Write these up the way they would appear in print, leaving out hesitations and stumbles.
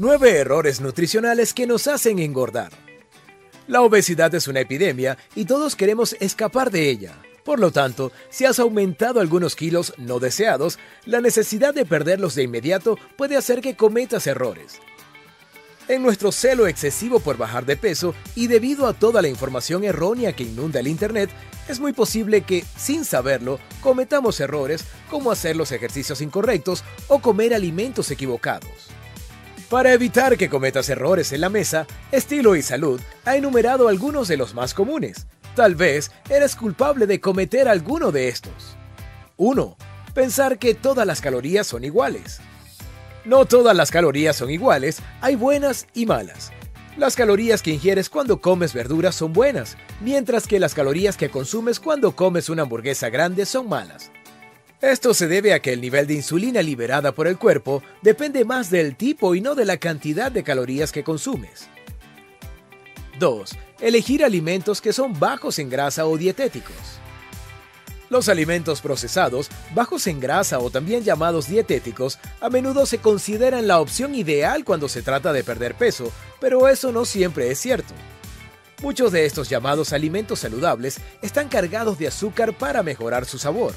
9 errores nutricionales que nos hacen engordar. La obesidad es una epidemia y todos queremos escapar de ella. Por lo tanto, si has aumentado algunos kilos no deseados, la necesidad de perderlos de inmediato puede hacer que cometas errores. En nuestro celo excesivo por bajar de peso y debido a toda la información errónea que inunda el Internet, es muy posible que, sin saberlo, cometamos errores como hacer los ejercicios incorrectos o comer alimentos equivocados. Para evitar que cometas errores en la mesa, Estilo & Salud ha enumerado algunos de los más comunes. Tal vez eres culpable de cometer alguno de estos. 1. Pensar que todas las calorías son iguales. No todas las calorías son iguales, hay buenas y malas. Las calorías que ingieres cuando comes verduras son buenas, mientras que las calorías que consumes cuando comes una hamburguesa grande son malas. Esto se debe a que el nivel de insulina liberada por el cuerpo depende más del tipo y no de la cantidad de calorías que consumes. 2. Elegir alimentos que son bajos en grasa o dietéticos. Los alimentos procesados, bajos en grasa o también llamados dietéticos, a menudo se consideran la opción ideal cuando se trata de perder peso, pero eso no siempre es cierto. Muchos de estos llamados alimentos saludables están cargados de azúcar para mejorar su sabor.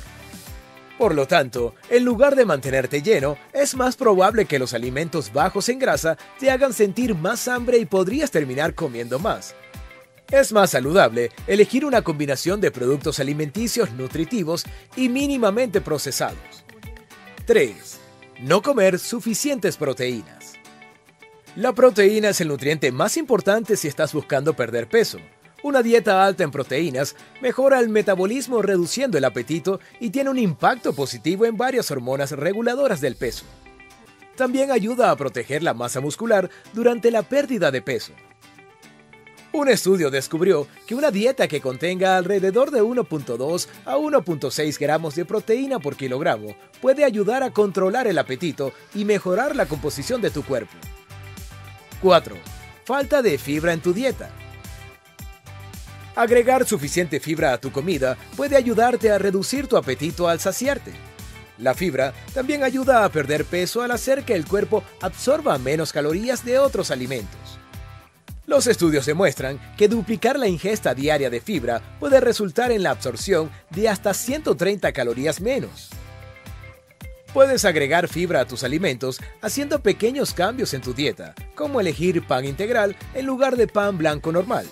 Por lo tanto, en lugar de mantenerte lleno, es más probable que los alimentos bajos en grasa te hagan sentir más hambre y podrías terminar comiendo más. Es más saludable elegir una combinación de productos alimenticios nutritivos y mínimamente procesados. 3. No comer suficientes proteínas. La proteína es el nutriente más importante si estás buscando perder peso. Una dieta alta en proteínas mejora el metabolismo reduciendo el apetito y tiene un impacto positivo en varias hormonas reguladoras del peso. También ayuda a proteger la masa muscular durante la pérdida de peso. Un estudio descubrió que una dieta que contenga alrededor de 1.2 a 1.6 gramos de proteína por kilogramo puede ayudar a controlar el apetito y mejorar la composición de tu cuerpo. 4. Falta de fibra en tu dieta. Agregar suficiente fibra a tu comida puede ayudarte a reducir tu apetito al saciarte. La fibra también ayuda a perder peso al hacer que el cuerpo absorba menos calorías de otros alimentos. Los estudios demuestran que duplicar la ingesta diaria de fibra puede resultar en la absorción de hasta 130 calorías menos. Puedes agregar fibra a tus alimentos haciendo pequeños cambios en tu dieta, como elegir pan integral en lugar de pan blanco normal.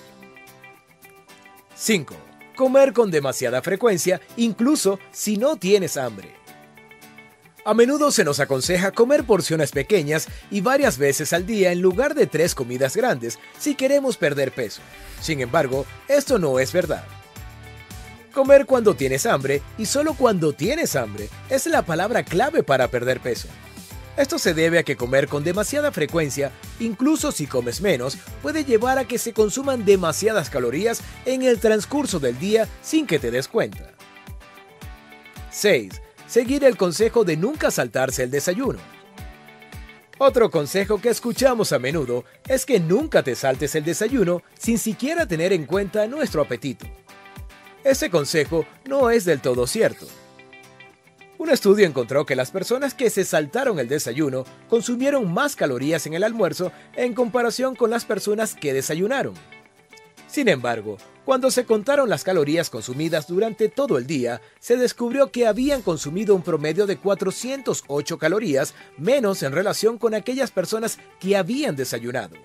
5. Comer con demasiada frecuencia, incluso si no tienes hambre. A menudo se nos aconseja comer porciones pequeñas y varias veces al día en lugar de 3 comidas grandes si queremos perder peso. Sin embargo, esto no es verdad. Comer cuando tienes hambre y solo cuando tienes hambre es la palabra clave para perder peso. Esto se debe a que comer con demasiada frecuencia, incluso si comes menos, puede llevar a que se consuman demasiadas calorías en el transcurso del día sin que te des cuenta. 6. Seguir el consejo de nunca saltarse el desayuno. Otro consejo que escuchamos a menudo es que nunca te saltes el desayuno sin siquiera tener en cuenta nuestro apetito. Ese consejo no es del todo cierto. Un estudio encontró que las personas que se saltaron el desayuno consumieron más calorías en el almuerzo en comparación con las personas que desayunaron. Sin embargo, cuando se contaron las calorías consumidas durante todo el día, se descubrió que habían consumido un promedio de 408 calorías menos en relación con aquellas personas que habían desayunado.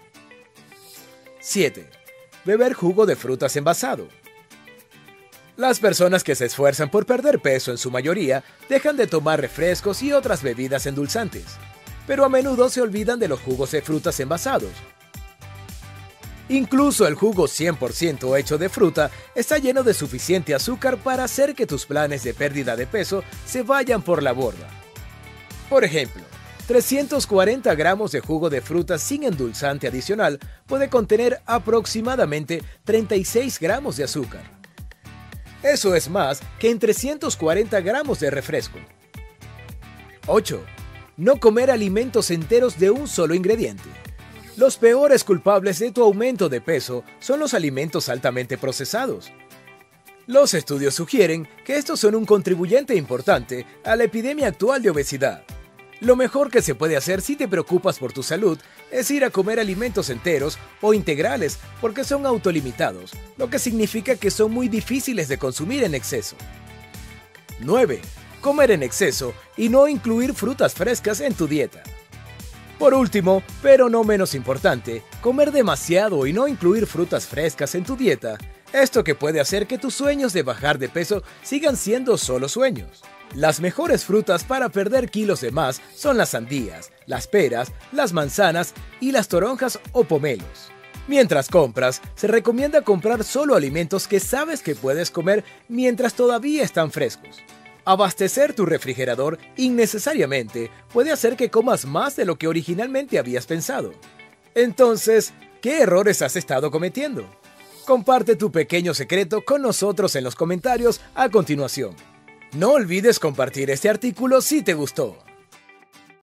7. Beber jugo de frutas envasado. Las personas que se esfuerzan por perder peso en su mayoría dejan de tomar refrescos y otras bebidas endulzantes, pero a menudo se olvidan de los jugos de frutas envasados. Incluso el jugo 100% hecho de fruta está lleno de suficiente azúcar para hacer que tus planes de pérdida de peso se vayan por la borda. Por ejemplo, 340 gramos de jugo de fruta sin endulzante adicional puede contener aproximadamente 36 gramos de azúcar. Eso es más que en 340 gramos de refresco. 8. No comer alimentos enteros de un solo ingrediente. Los peores culpables de tu aumento de peso son los alimentos altamente procesados. Los estudios sugieren que estos son un contribuyente importante a la epidemia actual de obesidad. Lo mejor que se puede hacer si te preocupas por tu salud es ir a comer alimentos enteros o integrales porque son autolimitados, lo que significa que son muy difíciles de consumir en exceso. 9. Comer en exceso y no incluir frutas frescas en tu dieta. Por último, pero no menos importante, comer demasiado y no incluir frutas frescas en tu dieta. Esto que puede hacer que tus sueños de bajar de peso sigan siendo solo sueños. Las mejores frutas para perder kilos de más son las sandías, las peras, las manzanas y las toronjas o pomelos. Mientras compras, se recomienda comprar solo alimentos que sabes que puedes comer mientras todavía están frescos. Abastecer tu refrigerador innecesariamente puede hacer que comas más de lo que originalmente habías pensado. Entonces, ¿qué errores has estado cometiendo? Comparte tu pequeño secreto con nosotros en los comentarios a continuación. No olvides compartir este artículo si te gustó.